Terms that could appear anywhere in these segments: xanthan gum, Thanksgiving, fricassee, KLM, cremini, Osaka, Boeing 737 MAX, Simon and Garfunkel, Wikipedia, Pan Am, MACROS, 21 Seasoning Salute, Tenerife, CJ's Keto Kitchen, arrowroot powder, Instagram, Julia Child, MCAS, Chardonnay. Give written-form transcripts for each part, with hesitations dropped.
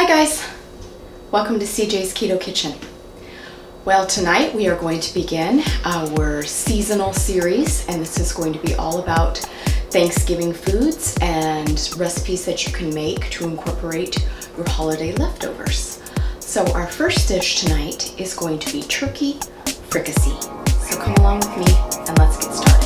Hi guys, welcome to CJ's Keto Kitchen. Well, tonight we are going to begin our seasonal series, and this is going to be all about Thanksgiving foods and recipes that you can make to incorporate your holiday leftovers. So our first dish tonight is going to be turkey fricassee. So come along with me and let's get started.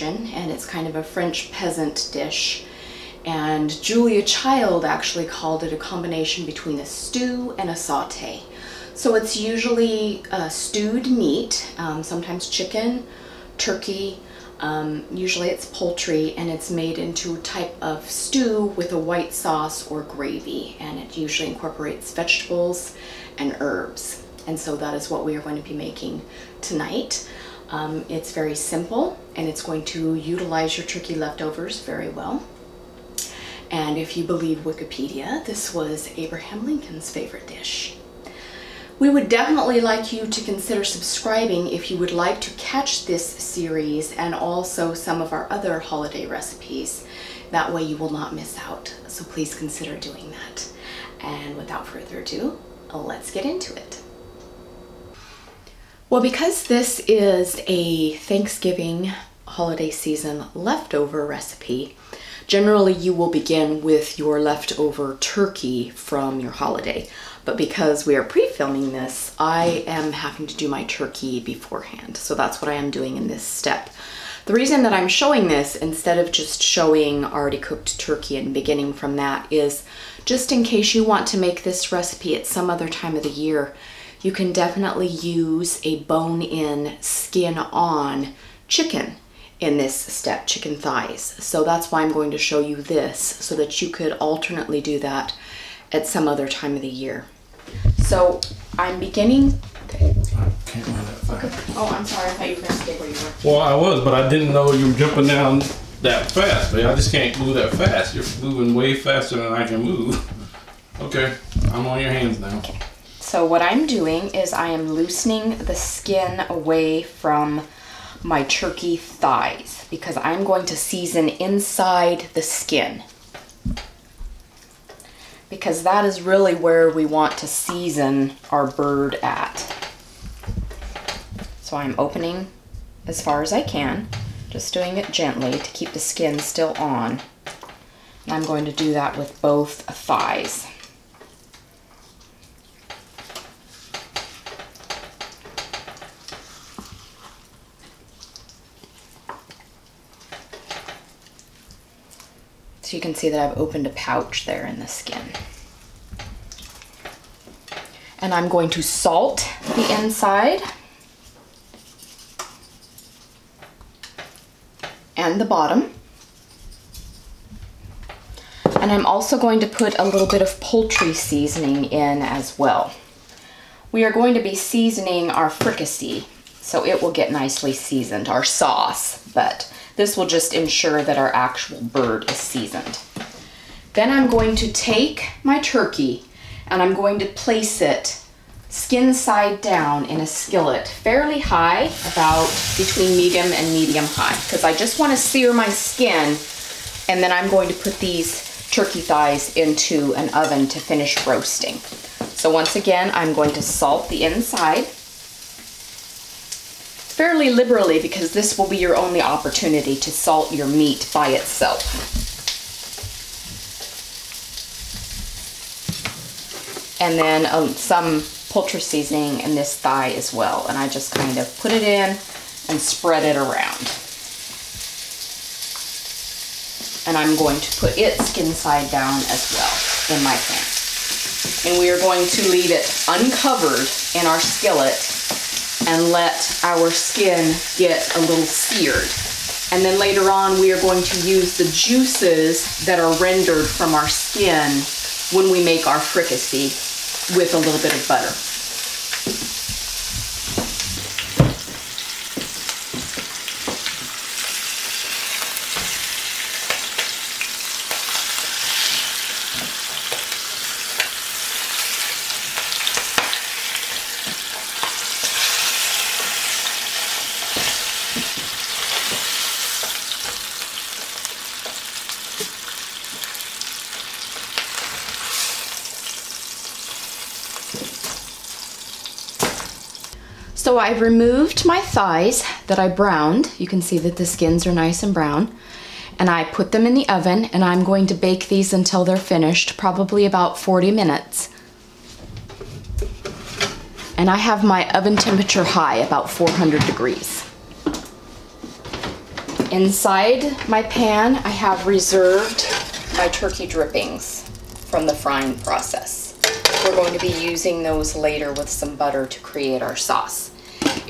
And it's kind of a French peasant dish, and Julia Child actually called it a combination between a stew and a saute. So it's usually stewed meat, sometimes chicken, turkey, usually it's poultry, and it's made into a type of stew with a white sauce or gravy, and it usually incorporates vegetables and herbs. And so that is what we are going to be making tonight. It's very simple, and it's going to utilize your turkey leftovers very well. And if you believe Wikipedia, this was Abraham Lincoln's favorite dish. We would definitely like you to consider subscribing if you would like to catch this series and also some of our other holiday recipes. That way you will not miss out, so please consider doing that. And without further ado, let's get into it. Well, because this is a Thanksgiving holiday season leftover recipe, generally you will begin with your leftover turkey from your holiday. But because we are pre-filming this, I am having to do my turkey beforehand. So that's what I am doing in this step. The reason that I'm showing this instead of just showing already cooked turkey and beginning from that is just in case you want to make this recipe at some other time of the year, you can definitely use a bone-in, skin-on chicken in this step, chicken thighs. So that's why I'm going to show you this, so that you could alternately do that at some other time of the year. So I'm beginning... Okay. I can't run that fast. Okay. Oh, I'm sorry. I thought you were going to skip where you were. Well, I was, but I didn't know you were jumping down that fast. Man. I just can't move that fast. You're moving way faster than I can move. Okay, I'm on your hands now. Okay. So what I'm doing is I am loosening the skin away from my turkey thighs because I'm going to season inside the skin, because that is really where we want to season our bird at. So I'm opening as far as I can, just doing it gently to keep the skin still on. And I'm going to do that with both thighs. So you can see that I've opened a pouch there in the skin. And I'm going to salt the inside and the bottom. And I'm also going to put a little bit of poultry seasoning in as well. We are going to be seasoning our fricassee, so it will get nicely seasoned, our sauce, but this will just ensure that our actual bird is seasoned. Then I'm going to take my turkey and I'm going to place it skin side down in a skillet, fairly high, about between medium and medium high, because I just want to sear my skin, and then I'm going to put these turkey thighs into an oven to finish roasting. So once again, I'm going to salt the inside fairly liberally, because this will be your only opportunity to salt your meat by itself. And then some poultry seasoning in this thigh as well. And I just kind of put it in and spread it around. And I'm going to put it skin side down as well in my pan. And we are going to leave it uncovered in our skillet and let our skin get a little seared. And then later on, we are going to use the juices that are rendered from our skin when we make our fricassee with a little bit of butter. So I've removed my thighs that I browned. You can see that the skins are nice and brown. And I put them in the oven, and I'm going to bake these until they're finished, probably about 40 minutes. And I have my oven temperature high, about 400 degrees. Inside my pan, I have reserved my turkey drippings from the frying process. We're going to be using those later with some butter to create our sauce.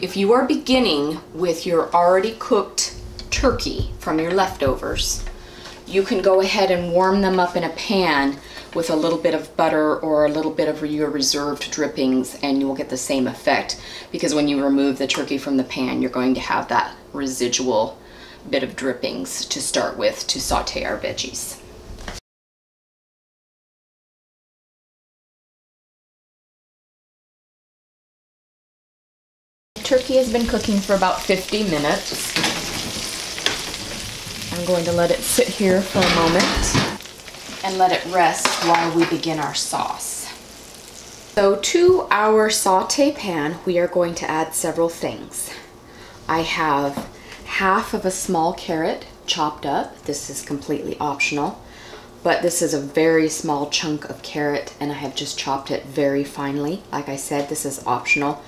If you are beginning with your already cooked turkey from your leftovers, you can go ahead and warm them up in a pan with a little bit of butter or a little bit of your reserved drippings, and you will get the same effect, because when you remove the turkey from the pan, you're going to have that residual bit of drippings to start with to saute our veggies. Turkey has been cooking for about 50 minutes. I'm going to let it sit here for a moment and let it rest while we begin our sauce. So to our saute pan, we are going to add several things. I have half of a small carrot chopped up. This is completely optional, but this is a very small chunk of carrot, and I have just chopped it very finely. Like I said, this is optional.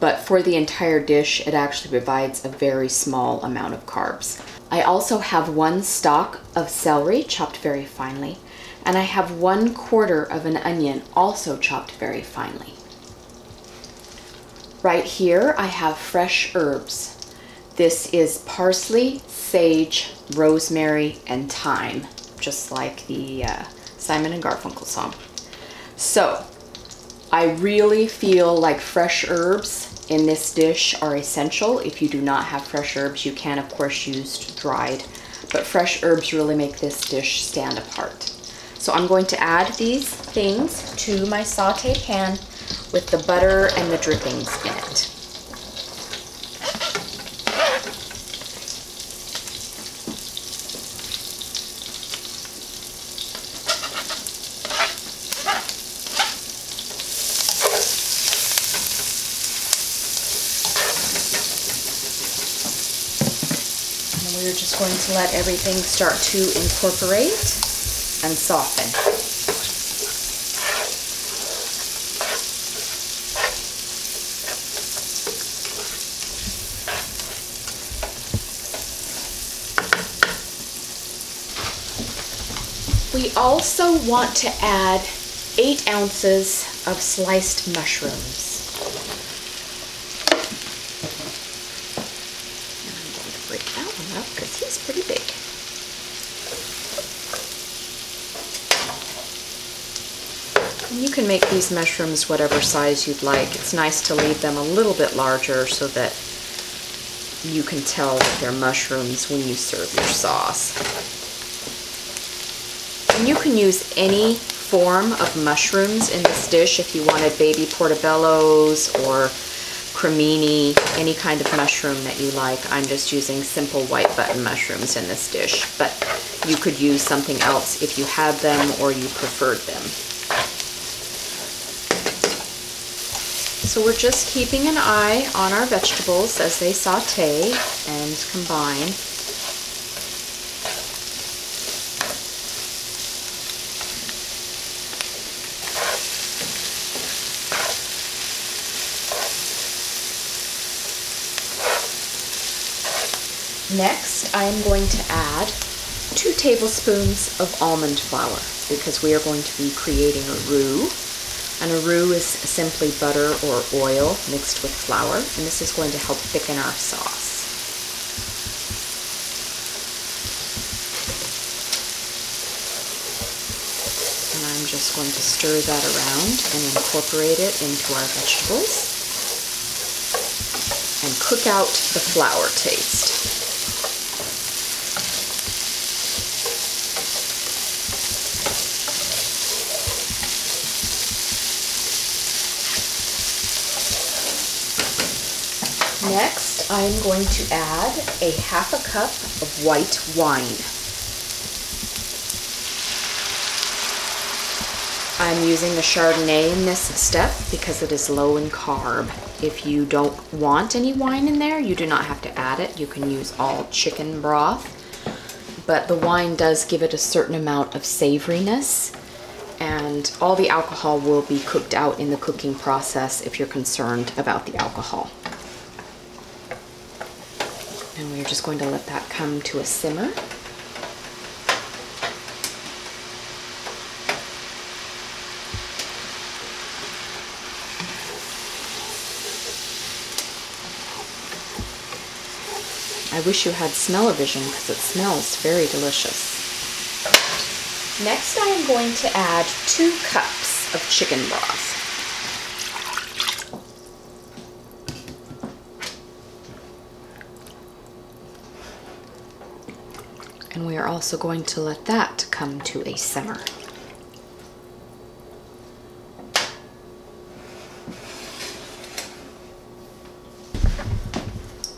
But for the entire dish, it actually provides a very small amount of carbs. I also have one stalk of celery chopped very finely, and I have 1/4 of an onion also chopped very finely. Right here, I have fresh herbs. This is parsley, sage, rosemary, and thyme, just like the Simon and Garfunkel song. So, I really feel like fresh herbs in this dish are essential. If you do not have fresh herbs, you can of course use dried, but fresh herbs really make this dish stand apart. So I'm going to add these things to my saute pan with the butter and the drippings in it. We're just going to let everything start to incorporate and soften. We also want to add 8 ounces of sliced mushrooms. You can make these mushrooms whatever size you'd like. It's nice to leave them a little bit larger so that you can tell that they're mushrooms when you serve your sauce. And you can use any form of mushrooms in this dish. If you wanted baby portobellos or cremini, any kind of mushroom that you like. I'm just using simple white button mushrooms in this dish, but you could use something else if you had them or you preferred them. So we're just keeping an eye on our vegetables as they saute and combine. Next, I am going to add 2 tablespoons of almond flour, because we are going to be creating a roux. And a roux is simply butter or oil mixed with flour, and this is going to help thicken our sauce. And I'm just going to stir that around and incorporate it into our vegetables and cook out the flour taste. Next, I'm going to add a 1/2 cup of white wine. I'm using the Chardonnay in this step because it is low in carb. If you don't want any wine in there, you do not have to add it. You can use all chicken broth, but the wine does give it a certain amount of savoriness, and all the alcohol will be cooked out in the cooking process if you're concerned about the alcohol. And we're just going to let that come to a simmer. I wish you had smell-o-vision because it smells very delicious. Next, I am going to add 2 cups of chicken broth. And we are also going to let that come to a simmer.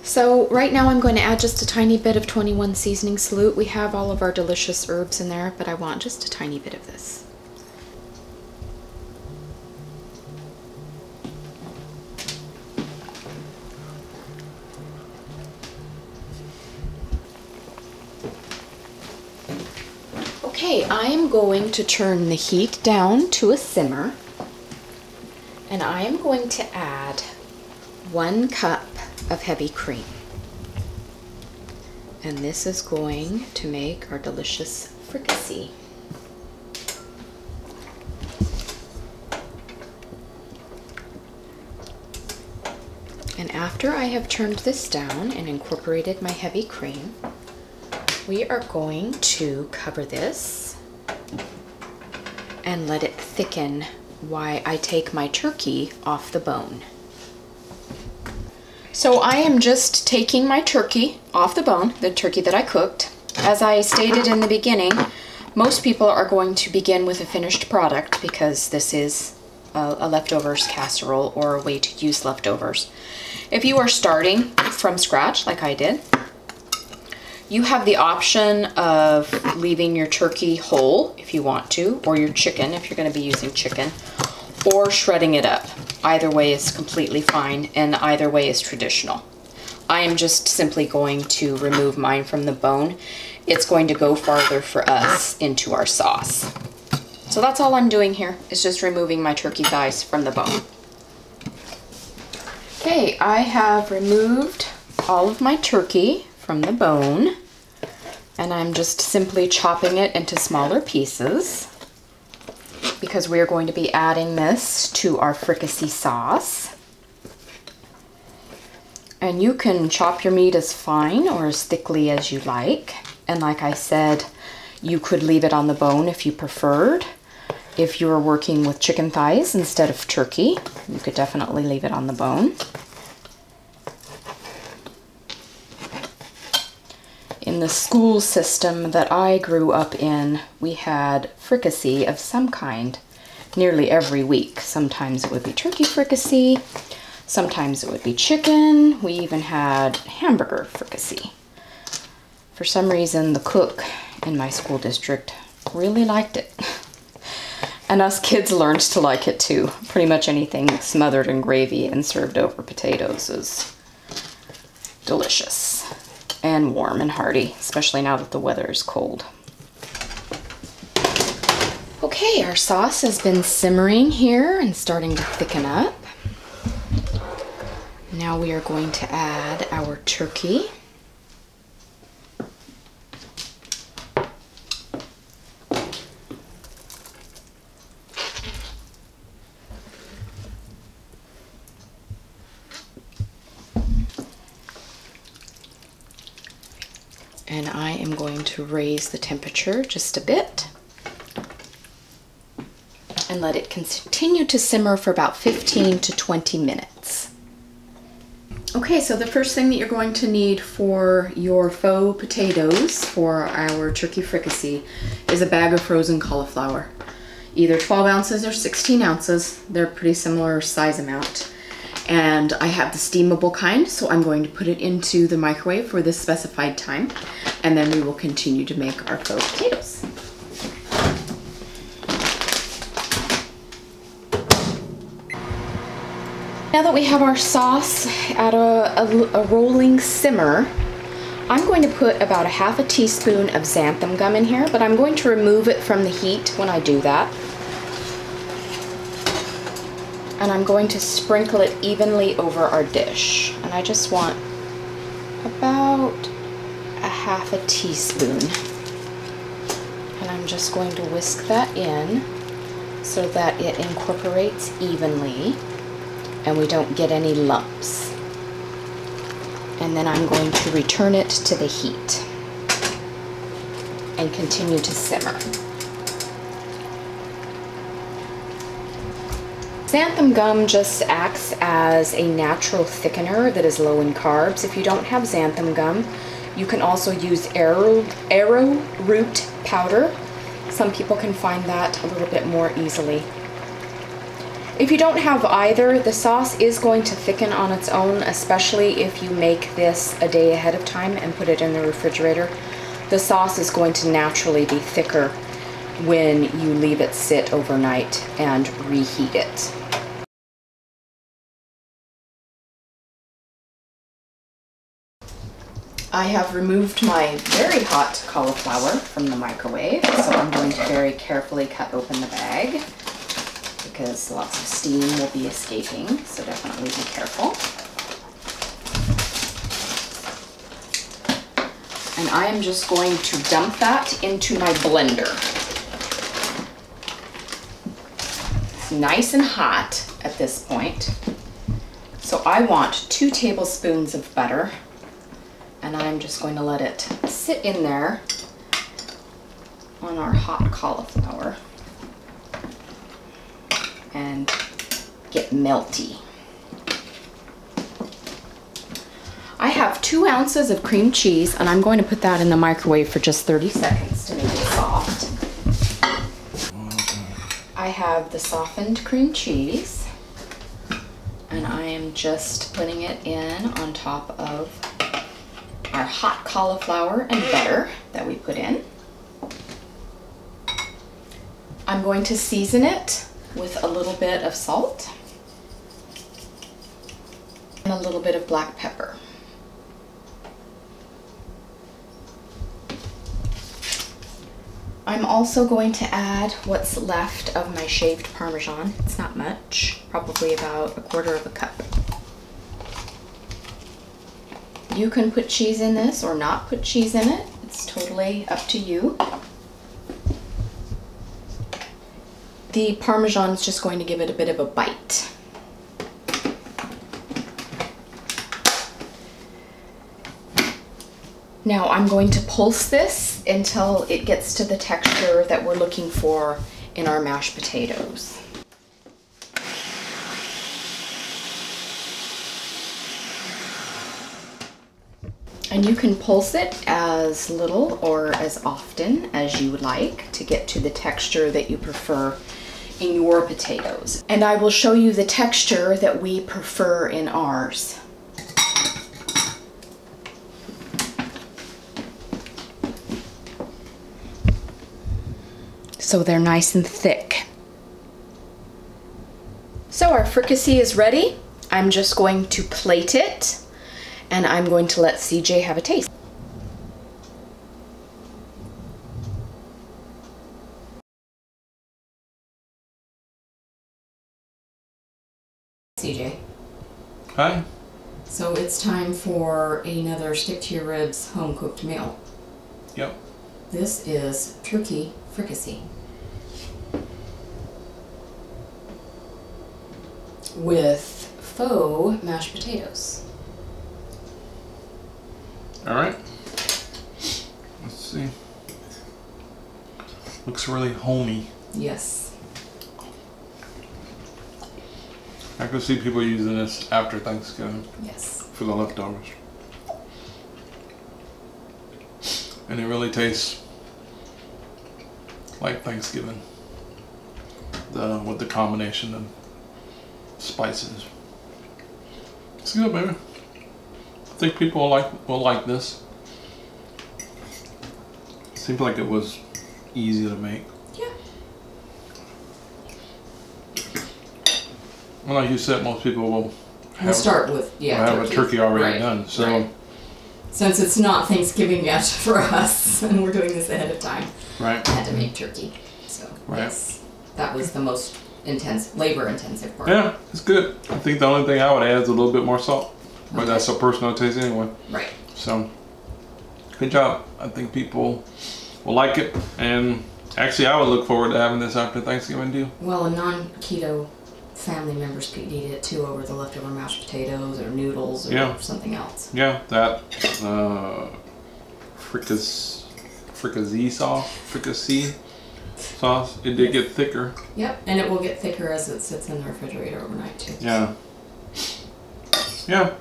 So right now I'm going to add just a tiny bit of 21 Seasoning Salute. We have all of our delicious herbs in there, but I want just a tiny bit of this. Okay, I am going to turn the heat down to a simmer, and I am going to add 1 cup of heavy cream, and this is going to make our delicious fricassee. And after I have turned this down and incorporated my heavy cream, we are going to cover this and let it thicken while I take my turkey off the bone. So I am just taking my turkey off the bone, the turkey that I cooked. As I stated in the beginning, most people are going to begin with a finished product because this is a leftovers casserole or a way to use leftovers. If you are starting from scratch, like I did, you have the option of leaving your turkey whole if you want to, or your chicken if you're going to be using chicken, or shredding it up. Either way is completely fine, and either way is traditional. I am just simply going to remove mine from the bone. It's going to go farther for us into our sauce. So that's all I'm doing here, is just removing my turkey thighs from the bone. Okay, I have removed all of my turkey from the bone, and I'm just simply chopping it into smaller pieces, because we are going to be adding this to our fricassee sauce. And you can chop your meat as fine or as thickly as you like. And like I said, you could leave it on the bone if you preferred. If you were working with chicken thighs instead of turkey, you could definitely leave it on the bone. In the school system that I grew up in, we had fricassee of some kind nearly every week. Sometimes it would be turkey fricassee, sometimes it would be chicken. We even had hamburger fricassee. For some reason, the cook in my school district really liked it. And us kids learned to like it too. Pretty much anything smothered in gravy and served over potatoes is delicious and warm and hearty, especially now that the weather is cold. Okay, our sauce has been simmering here and starting to thicken up. Now we are going to add our turkey. And I am going to raise the temperature just a bit and let it continue to simmer for about 15 to 20 minutes. Okay, so the first thing that you're going to need for your faux potatoes for our turkey fricassee is a bag of frozen cauliflower, either 12 ounces or 16 ounces. They're pretty similar size amount. and I have the steamable kind, so I'm going to put it into the microwave for this specified time, and then we will continue to make our faux potatoes. Now that we have our sauce at a rolling simmer, I'm going to put about ½ a teaspoon of xanthan gum in here, but I'm going to remove it from the heat when I do that. And I'm going to sprinkle it evenly over our dish. And I just want about ½ a teaspoon. And I'm just going to whisk that in so that it incorporates evenly and we don't get any lumps. And then I'm going to return it to the heat and continue to simmer. Xanthan gum just acts as a natural thickener that is low in carbs. If you don't have xanthan gum, you can also use arrowroot powder. Some people can find that a little bit more easily. If you don't have either, the sauce is going to thicken on its own, especially if you make this a day ahead of time and put it in the refrigerator. The sauce is going to naturally be thicker when you leave it sit overnight and reheat it. I have removed my very hot cauliflower from the microwave, so I'm going to very carefully cut open the bag, because lots of steam will be escaping, so definitely be careful. And I am just going to dump that into my blender. It's nice and hot at this point. So I want 2 tablespoons of butter, and I'm just going to let it sit in there on our hot cauliflower and get melty. I have 2 ounces of cream cheese, and I'm going to put that in the microwave for just 30 seconds to make it soft. I have the softened cream cheese, and I am just putting it in on top of our hot cauliflower and butter that we put in. I'm going to season it with a little bit of salt and a little bit of black pepper. I'm also going to add what's left of my shaved Parmesan. It's not much, probably about 1/4 cup. You can put cheese in this or not put cheese in it. It's totally up to you. The Parmesan is just going to give it a bit of a bite. Now I'm going to pulse this until it gets to the texture that we're looking for in our mashed potatoes. And you can pulse it as little or as often as you would like to get to the texture that you prefer in your potatoes. And I will show you the texture that we prefer in ours. So they're nice and thick. So our fricassee is ready. I'm just going to plate it, and I'm going to let CJ have a taste. CJ. Hi. So it's time for another stick to your ribs home cooked meal. Yep. This is turkey fricassee with faux mashed potatoes. All right. Let's see. Looks really homey. Yes. I could see people using this after Thanksgiving. Yes. For the leftovers. And it really tastes like Thanksgiving. With the combination of spices. It's good, baby. I think people will like this. Seems like it was easy to make. Yeah. And like you said, most people will have a turkey already done. So. Right. Since it's not Thanksgiving yet for us, and we're doing this ahead of time, right? I had to make turkey, so yes, that was the most intense, labor-intensive part. Yeah, it's good. I think the only thing I would add is a little bit more salt, but that's a personal taste anyway. Right. So, good job. I think people will like it, and actually, I would look forward to having this after Thanksgiving too. Well, a non-keto family members could eat it too over the leftover mashed potatoes or noodles or something else. Yeah, that fricassee sauce. It did get thicker. Yep, and it will get thicker as it sits in the refrigerator overnight too. Yeah. Yeah.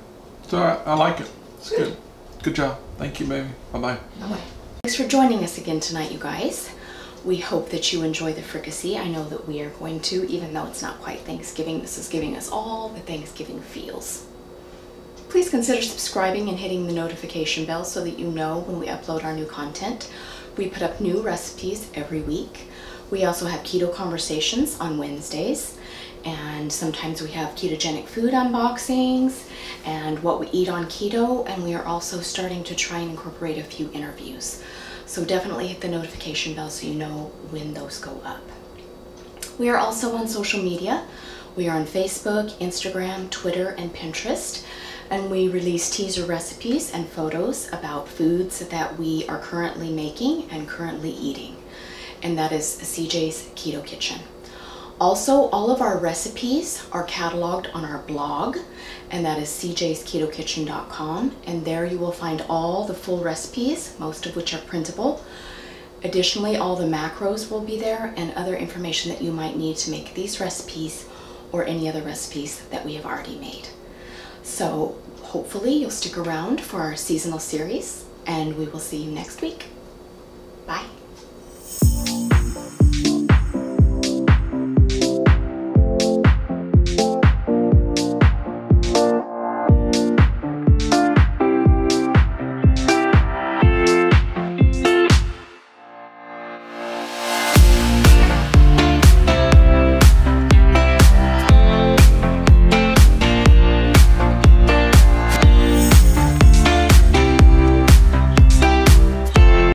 So I like it. It's good. Good job. Thank you, baby. Bye-bye. Bye-bye. Thanks for joining us again tonight, you guys. We hope that you enjoy the fricassee. I know that we are going to, even though it's not quite Thanksgiving, this is giving us all the Thanksgiving feels. Please consider subscribing and hitting the notification bell so that you know when we upload our new content. We put up new recipes every week. We also have keto conversations on Wednesdays, and sometimes we have ketogenic food unboxings and what we eat on keto, and we are also starting to try and incorporate a few interviews. So definitely hit the notification bell so you know when those go up. We are also on social media. We are on Facebook, Instagram, Twitter, and Pinterest. And we release teaser recipes and photos about foods that we are currently making and currently eating. And that is CJ's Keto Kitchen. Also, all of our recipes are cataloged on our blog, and that is cjsketokitchen.com, and there you will find all the full recipes, most of which are printable. Additionally, all the macros will be there and other information that you might need to make these recipes or any other recipes that we have already made. So hopefully you'll stick around for our seasonal series, and we will see you next week. Bye.